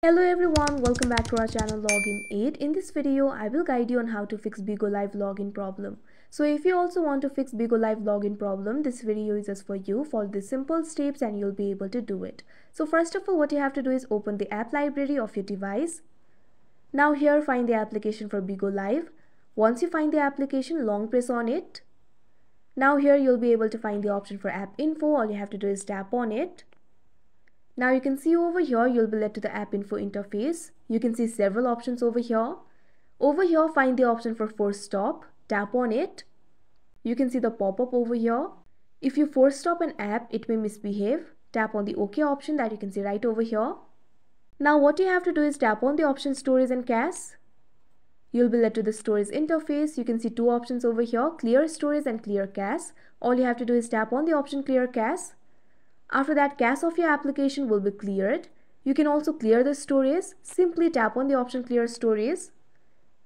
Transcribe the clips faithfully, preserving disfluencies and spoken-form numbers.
Hello everyone, welcome back to our channel Login Aid. In this video, I will guide you on how to fix Bigo Live login problem. So if you also want to fix Bigo Live login problem, this video is just for you. Follow the simple steps and you'll be able to do it. So first of all, what you have to do is open the app library of your device. Now here find the application for Bigo Live. Once you find the application, long press on it. Now here you'll be able to find the option for app info. All you have to do is tap on it. Now you can see over here, you'll be led to the app info interface. You can see several options over here. Over here, find the option for force stop, tap on it. You can see the pop-up over here. If you force stop an app, it may misbehave. Tap on the OK option that you can see right over here. Now what you have to do is tap on the option Stories and Cache. You'll be led to the Stories interface. You can see two options over here, Clear Stories and Clear Cache. All you have to do is tap on the option Clear Cache. After that, cache of your application will be cleared. You can also clear the stories. Simply tap on the option Clear Stories.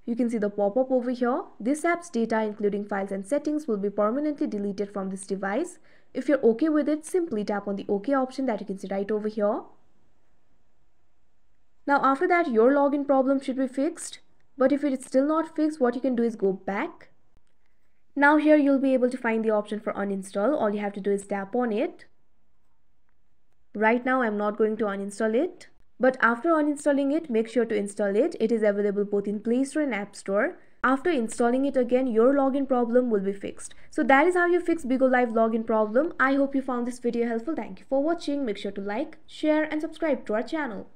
You can see the pop-up over here. This app's data including files and settings will be permanently deleted from this device. If you're okay with it, simply tap on the OK option that you can see right over here. Now after that, your login problem should be fixed. But if it is still not fixed, what you can do is go back. Now here you'll be able to find the option for uninstall. All you have to do is tap on it. Right now, I'm not going to uninstall it, but after uninstalling it, make sure to install it. It is available both in Play Store and App Store. After installing it again, your login problem will be fixed. So that is how you fix Bigo Live login problem. I hope you found this video helpful. Thank you for watching. Make sure to like, share and subscribe to our channel.